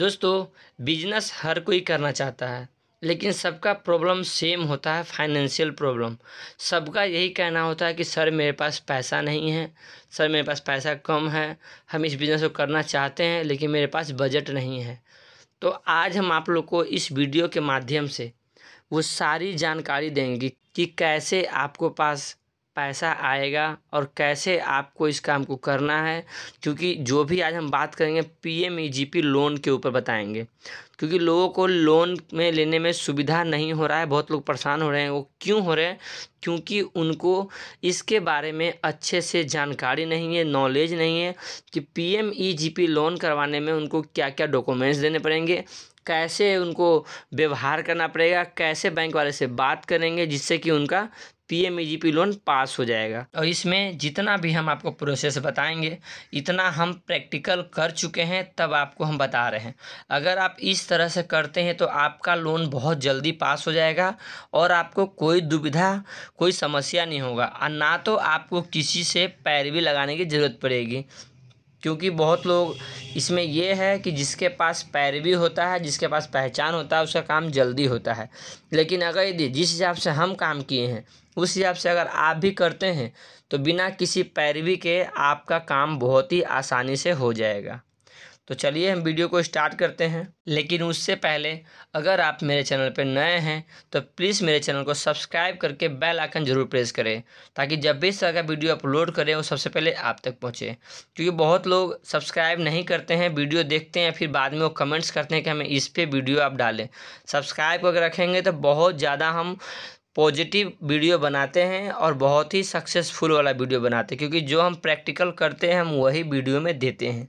दोस्तों बिजनेस हर कोई करना चाहता है, लेकिन सबका प्रॉब्लम सेम होता है, फाइनेंशियल प्रॉब्लम। सबका यही कहना होता है कि सर मेरे पास पैसा नहीं है, सर मेरे पास पैसा कम है, हम इस बिज़नेस को करना चाहते हैं लेकिन मेरे पास बजट नहीं है। तो आज हम आप लोग को इस वीडियो के माध्यम से वो सारी जानकारी देंगे कि कैसे आपको पास पैसा आएगा और कैसे आपको इस काम को करना है। क्योंकि जो भी आज हम बात करेंगे PMEGP लोन के ऊपर बताएंगे, क्योंकि लोगों को लोन में लेने में सुविधा नहीं हो रहा है, बहुत लोग परेशान हो रहे हैं। वो क्यों हो रहे हैं? क्योंकि उनको इसके बारे में अच्छे से जानकारी नहीं है, नॉलेज नहीं है कि PMEGP लोन करवाने में उनको क्या क्या डॉक्यूमेंट्स देने पड़ेंगे, कैसे उनको व्यवहार करना पड़ेगा, कैसे बैंक वाले से बात करेंगे जिससे कि उनका PMEGP लोन पास हो जाएगा। और इसमें जितना भी हम आपको प्रोसेस बताएंगे, इतना हम प्रैक्टिकल कर चुके हैं तब आपको हम बता रहे हैं। अगर आप इस तरह से करते हैं तो आपका लोन बहुत जल्दी पास हो जाएगा और आपको कोई दुविधा, कोई समस्या नहीं होगा, और ना तो आपको किसी से पैरवी लगाने की ज़रूरत पड़ेगी। क्योंकि बहुत लोग इसमें यह है कि जिसके पास पैरवी होता है, जिसके पास पहचान होता है, उसका काम जल्दी होता है। लेकिन अगर यदि जिस हिसाब से हम काम किए हैं उस हिसाब से अगर आप भी करते हैं तो बिना किसी पैरवी के आपका काम बहुत ही आसानी से हो जाएगा। तो चलिए हम वीडियो को स्टार्ट करते हैं। लेकिन उससे पहले अगर आप मेरे चैनल पर नए हैं तो प्लीज़ मेरे चैनल को सब्सक्राइब करके बेल आइकन जरूर प्रेस करें, ताकि जब भी इस तरह का वीडियो अपलोड करें वो सबसे पहले आप तक पहुंचे। क्योंकि बहुत लोग सब्सक्राइब नहीं करते हैं, वीडियो देखते हैं, फिर बाद में वो कमेंट्स करते हैं कि हमें इस पर वीडियो आप डालें। सब्सक्राइब करके रखेंगे तो बहुत ज़्यादा हम पॉजिटिव वीडियो बनाते हैं और बहुत ही सक्सेसफुल वाला वीडियो बनाते हैं, क्योंकि जो हम प्रैक्टिकल करते हैं हम वही वीडियो में देते हैं।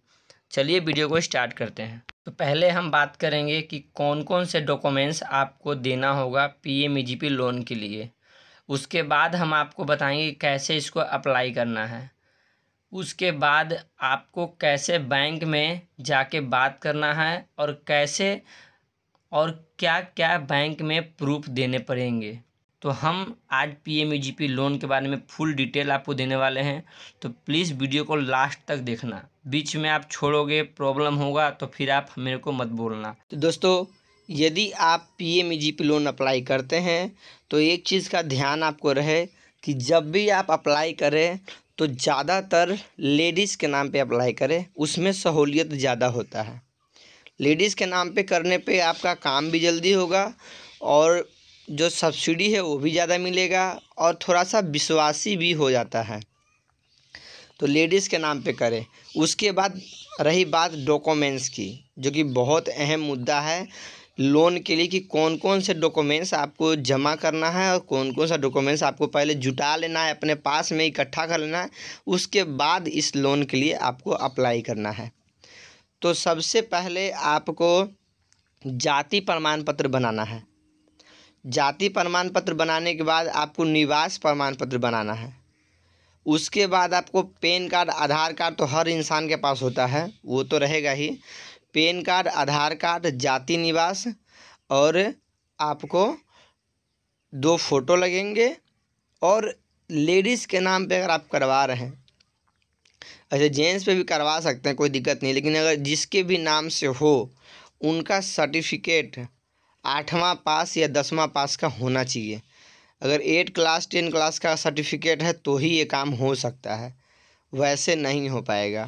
चलिए वीडियो को स्टार्ट करते हैं। तो पहले हम बात करेंगे कि कौन कौन से डॉक्यूमेंट्स आपको देना होगा PMEGP लोन के लिए। उसके बाद हम आपको बताएंगे कैसे इसको अप्लाई करना है। उसके बाद आपको कैसे बैंक में जाके बात करना है और कैसे और क्या क्या बैंक में प्रूफ देने पड़ेंगे। तो हम आज PMEGP लोन के बारे में फुल डिटेल आपको देने वाले हैं, तो प्लीज़ वीडियो को लास्ट तक देखना। बीच में आप छोड़ोगे, प्रॉब्लम होगा तो फिर आप मेरे को मत बोलना। तो दोस्तों यदि आप PMEGP लोन अप्लाई करते हैं तो एक चीज़ का ध्यान आपको रहे कि जब भी आप अप्लाई करें तो ज़्यादातर लेडीज़ के नाम पे अप्लाई करें, उसमें सहूलियत ज़्यादा होता है। लेडीज़ के नाम पे करने पे आपका काम भी जल्दी होगा और जो सब्सिडी है वो भी ज़्यादा मिलेगा और थोड़ा सा विश्वासी भी हो जाता है। तो लेडीज़ के नाम पे करें। उसके बाद रही बात डॉक्यूमेंट्स की, जो कि बहुत अहम मुद्दा है लोन के लिए, कि कौन कौन से डॉक्यूमेंट्स आपको जमा करना है और कौन कौन सा डॉक्यूमेंट्स आपको पहले जुटा लेना है, अपने पास में इकट्ठा कर लेना है, उसके बाद इस लोन के लिए आपको अप्लाई करना है। तो सबसे पहले आपको जाति प्रमाण पत्र बनाना है। जाति प्रमाण पत्र बनाने के बाद आपको निवास प्रमाण पत्र बनाना है। उसके बाद आपको पैन कार्ड, आधार कार्ड तो हर इंसान के पास होता है, वो तो रहेगा ही। पैन कार्ड, आधार कार्ड, जाति, निवास, और आपको 2 फ़ोटो लगेंगे। और लेडीज़ के नाम पे अगर आप करवा रहे हैं, अच्छा जेंट्स पे भी करवा सकते हैं, कोई दिक्कत नहीं, लेकिन अगर जिसके भी नाम से हो उनका सर्टिफिकेट 8वां पास या 10वां पास का होना चाहिए। अगर 8 क्लास 10 क्लास का सर्टिफिकेट है तो ही ये काम हो सकता है, वैसे नहीं हो पाएगा।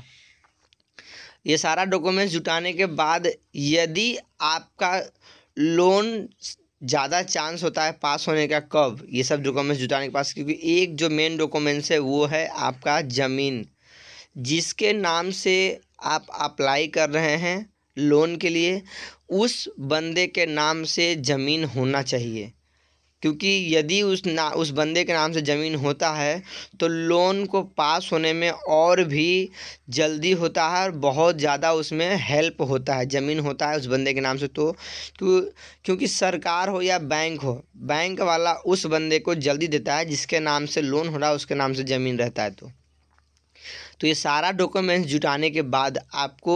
ये सारा डॉक्यूमेंट जुटाने के बाद यदि आपका लोन ज़्यादा चांस होता है पास होने का, कब? ये सब डॉक्यूमेंट्स जुटाने के पास, क्योंकि एक जो मेन डॉक्यूमेंट्स है वो है आपका ज़मीन। जिसके नाम से आप अप्लाई कर रहे हैं लोन के लिए उस बंदे के नाम से ज़मीन होना चाहिए, क्योंकि यदि उस बंदे के नाम से ज़मीन होता है तो लोन को पास होने में और भी जल्दी होता है और बहुत ज़्यादा उसमें हेल्प होता है। ज़मीन होता है उस बंदे के नाम से तो क्योंकि सरकार हो या बैंक हो, बैंक वाला उस बंदे को जल्दी देता है जिसके नाम से लोन हो रहा है, उसके नाम से ज़मीन रहता है। तो ये सारा डॉक्यूमेंट्स जुटाने के बाद आपको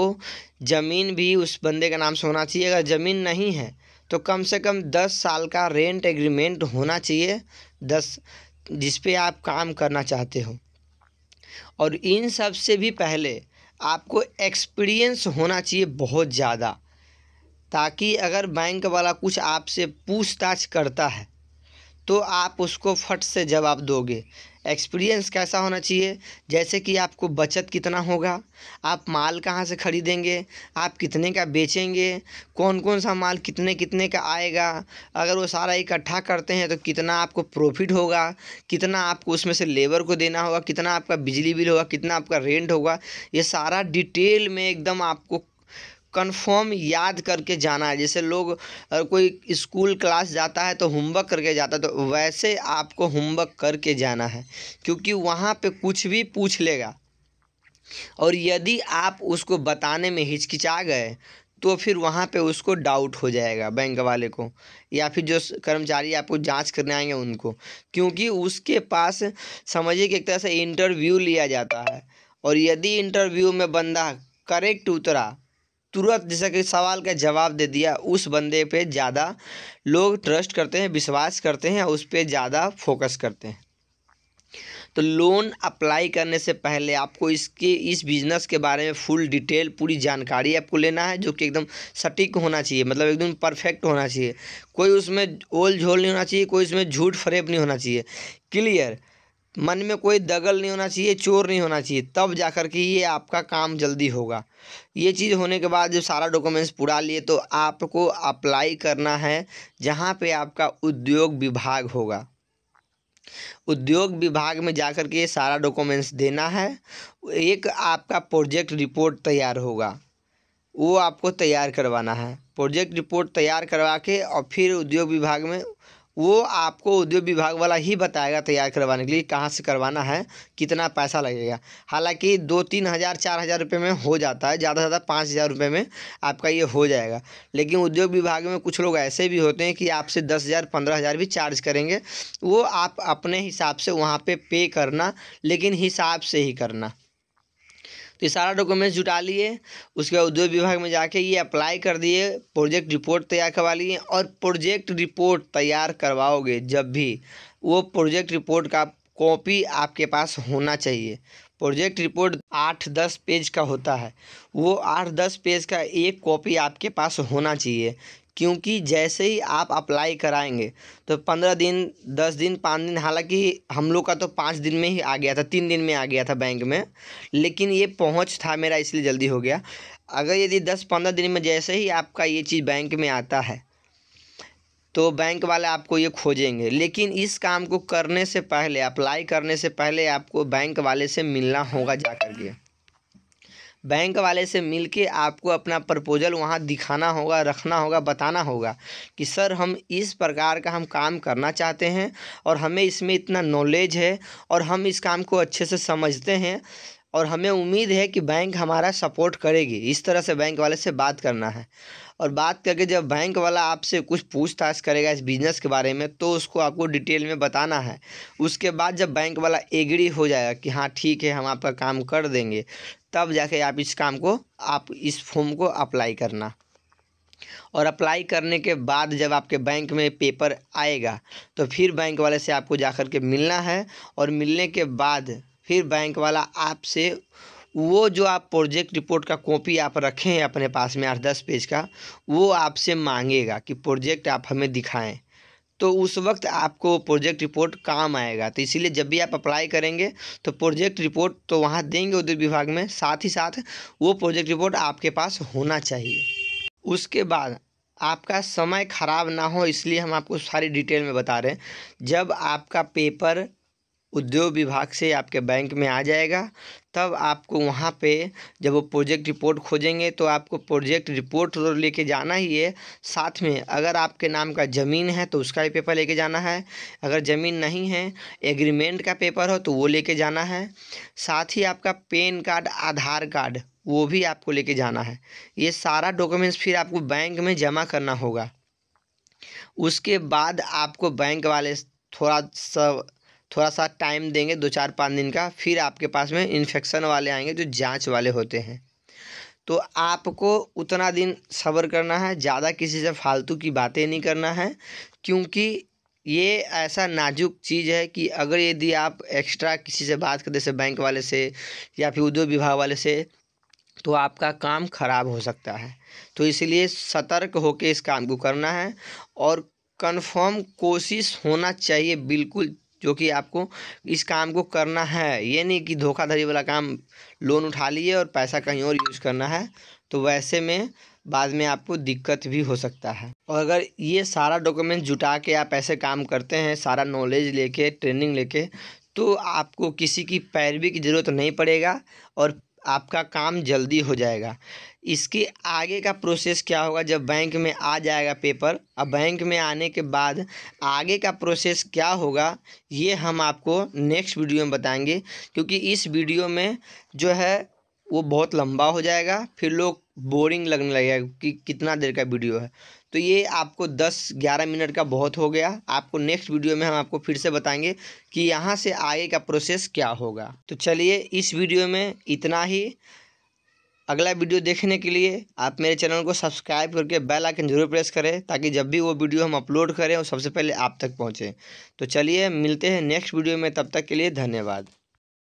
ज़मीन भी उस बंदे के नाम से होना चाहिए। अगर ज़मीन नहीं है तो कम से कम 10 साल का रेंट एग्रीमेंट होना चाहिए, 10 जिस पे आप काम करना चाहते हो। और इन सब से भी पहले आपको एक्सपीरियंस होना चाहिए बहुत ज़्यादा। ताकि अगर बैंक वाला कुछ आपसे पूछताछ करता है तो आप उसको फट से जवाब दोगे। एक्सपीरियंस कैसा होना चाहिए, जैसे कि आपको बचत कितना होगा, आप माल कहाँ से ख़रीदेंगे, आप कितने का बेचेंगे, कौन कौन सा माल कितने कितने का आएगा, अगर वो सारा इकट्ठा करते हैं तो कितना आपको प्रॉफिट होगा, कितना आपको उसमें से लेबर को देना होगा, कितना आपका बिजली बिल होगा, कितना आपका रेंट होगा। ये सारा डिटेल में एकदम आपको कन्फर्म याद करके जाना है। जैसे लोग अगर कोई स्कूल क्लास जाता है तो होमवर्क करके जाता है, तो वैसे आपको होमवर्क करके जाना है, क्योंकि वहाँ पे कुछ भी पूछ लेगा। और यदि आप उसको बताने में हिचकिचा गए तो फिर वहाँ पे उसको डाउट हो जाएगा, बैंक वाले को या फिर जो कर्मचारी आपको जांच करने आएंगे उनको, क्योंकि उसके पास समझिए कि एक तरह से इंटरव्यू लिया जाता है। और यदि इंटरव्यू में बंदा करेक्ट उतरा, तुरंत जैसा कि सवाल का जवाब दे दिया, उस बंदे पे ज़्यादा लोग ट्रस्ट करते हैं, विश्वास करते हैं, उस पे ज़्यादा फोकस करते हैं। तो लोन अप्लाई करने से पहले आपको इसके इस बिज़नेस के बारे में फुल डिटेल पूरी जानकारी आपको लेना है, जो कि एकदम सटीक होना चाहिए, मतलब एकदम परफेक्ट होना चाहिए, कोई उसमें ओल झोल नहीं होना चाहिए, कोई उसमें झूठ फरेब नहीं होना चाहिए, क्लियर, मन में कोई दगल नहीं होना चाहिए, चोर नहीं होना चाहिए, तब जाकर के ये आपका काम जल्दी होगा। ये चीज़ होने के बाद जब सारा डॉक्यूमेंट्स पूरा लिए तो आपको अप्लाई करना है जहाँ पे आपका उद्योग विभाग होगा। उद्योग विभाग में जाकर के ये सारा डॉक्यूमेंट्स देना है। एक आपका प्रोजेक्ट रिपोर्ट तैयार होगा, वो आपको तैयार करवाना है। प्रोजेक्ट रिपोर्ट तैयार करवा के और फिर उद्योग विभाग में, वो आपको उद्योग विभाग वाला ही बताएगा तैयार करवाने के लिए कहाँ से करवाना है, कितना पैसा लगेगा। हालांकि 2-3 हज़ार 4 हज़ार रुपये में हो जाता है, ज़्यादा से ज़्यादा 5 हज़ार रुपये में आपका ये हो जाएगा। लेकिन उद्योग विभाग में कुछ लोग ऐसे भी होते हैं कि आपसे 10 हज़ार 15 हज़ार भी चार्ज करेंगे। वो आप अपने हिसाब से वहाँ पे करना, लेकिन हिसाब से ही करना। तो ये सारा डॉक्यूमेंट्स जुटा लिए, उसके बाद उद्योग विभाग में जाके ये अप्लाई कर दिए, प्रोजेक्ट रिपोर्ट तैयार करवा लिए। और प्रोजेक्ट रिपोर्ट तैयार करवाओगे जब भी, वो प्रोजेक्ट रिपोर्ट का कॉपी आपके पास होना चाहिए। प्रोजेक्ट रिपोर्ट 8-10 पेज का होता है, वो 8-10 पेज का एक कॉपी आपके पास होना चाहिए, क्योंकि जैसे ही आप अप्लाई कराएंगे तो 15 दिन 10 दिन 5 दिन, हालांकि हम लोग का तो 5 दिन में ही आ गया था, 3 दिन में आ गया था बैंक में, लेकिन ये पहुंच था मेरा इसलिए जल्दी हो गया। अगर यदि 10-15 दिन में जैसे ही आपका ये चीज़ बैंक में आता है तो बैंक वाले आपको ये खोजेंगे। लेकिन इस काम को करने से पहले, अप्लाई करने से पहले आपको बैंक वाले से मिलना होगा जा करके। बैंक वाले से मिलके आपको अपना प्रपोजल वहाँ दिखाना होगा, रखना होगा, बताना होगा कि सर हम इस प्रकार का हम काम करना चाहते हैं और हमें इसमें इतना नॉलेज है और हम इस काम को अच्छे से समझते हैं और हमें उम्मीद है कि बैंक हमारा सपोर्ट करेगी। इस तरह से बैंक वाले से बात करना है। और बात करके जब बैंक वाला आपसे कुछ पूछताछ करेगा इस बिज़नेस के बारे में तो उसको आपको डिटेल में बताना है। उसके बाद जब बैंक वाला एग्री हो जाएगा कि हाँ ठीक है, हम आपका काम कर देंगे, तब जाके आप इस काम को, आप इस फॉर्म को अप्लाई करना। और अप्लाई करने के बाद जब आपके बैंक में पेपर आएगा तो फिर बैंक वाले से आपको जाकर के मिलना है। और मिलने के बाद फिर बैंक वाला आपसे वो जो आप प्रोजेक्ट रिपोर्ट का कॉपी आप रखें हैं अपने पास में 8-10 पेज का, वो आपसे मांगेगा कि प्रोजेक्ट आप हमें दिखाएं। तो उस वक्त आपको प्रोजेक्ट रिपोर्ट काम आएगा। तो इसीलिए जब भी आप अप्लाई करेंगे तो प्रोजेक्ट रिपोर्ट तो वहाँ देंगे उद्योग विभाग में, साथ ही साथ वो प्रोजेक्ट रिपोर्ट आपके पास होना चाहिए। उसके बाद आपका समय ख़राब ना हो इसलिए हम आपको सारी डिटेल में बता रहे हैं। जब आपका पेपर उद्योग विभाग से आपके बैंक में आ जाएगा तब आपको वहाँ पे जब वो प्रोजेक्ट रिपोर्ट खोजेंगे तो आपको प्रोजेक्ट रिपोर्ट तो लेके जाना ही है, साथ में अगर आपके नाम का ज़मीन है तो उसका भी पेपर लेके जाना है, अगर ज़मीन नहीं है एग्रीमेंट का पेपर हो तो वो लेके जाना है, साथ ही आपका पैन कार्ड, आधार कार्ड, वो भी आपको लेके जाना है। ये सारा डॉक्यूमेंट्स फिर आपको बैंक में जमा करना होगा। उसके बाद आपको बैंक वाले थोड़ा सा टाइम देंगे, 2-4-5 दिन का। फिर आपके पास में इन्फेक्शन वाले आएंगे जो जांच वाले होते हैं, तो आपको उतना दिन सब्र करना है, ज़्यादा किसी से फालतू की बातें नहीं करना है, क्योंकि ये ऐसा नाजुक चीज़ है कि अगर यदि आप एक्स्ट्रा किसी से बात करते, जैसे बैंक वाले से या फिर उद्योग विभाग वाले से, तो आपका काम खराब हो सकता है। तो इसलिए सतर्क होकर इस काम को करना है और कंफर्म कोशिश होना चाहिए बिल्कुल, जो कि आपको इस काम को करना है। ये नहीं कि धोखाधड़ी वाला काम, लोन उठा लिए और पैसा कहीं और यूज़ करना है, तो वैसे में बाद में आपको दिक्कत भी हो सकता है। और अगर ये सारा डॉक्यूमेंट जुटा के आप ऐसे काम करते हैं, सारा नॉलेज लेके, ट्रेनिंग लेके, तो आपको किसी की पैरवी की ज़रूरत नहीं पड़ेगा और आपका काम जल्दी हो जाएगा। इसके आगे का प्रोसेस क्या होगा, जब बैंक में आ जाएगा पेपर, अब बैंक में आने के बाद आगे का प्रोसेस क्या होगा ये हम आपको नेक्स्ट वीडियो में बताएंगे, क्योंकि इस वीडियो में जो है वो बहुत लंबा हो जाएगा, फिर लोग बोरिंग लगने लगेगा कि कितना देर का वीडियो है। तो ये आपको 10-11 मिनट का बहुत हो गया। आपको नेक्स्ट वीडियो में हम आपको फिर से बताएंगे कि यहाँ से आगे का प्रोसेस क्या होगा। तो चलिए इस वीडियो में इतना ही। अगला वीडियो देखने के लिए आप मेरे चैनल को सब्सक्राइब करके बेल आइकन जरूर प्रेस करें, ताकि जब भी वो वीडियो हम अपलोड करें वो सबसे पहले आप तक पहुँचें। तो चलिए मिलते हैं नेक्स्ट वीडियो में, तब तक के लिए धन्यवाद।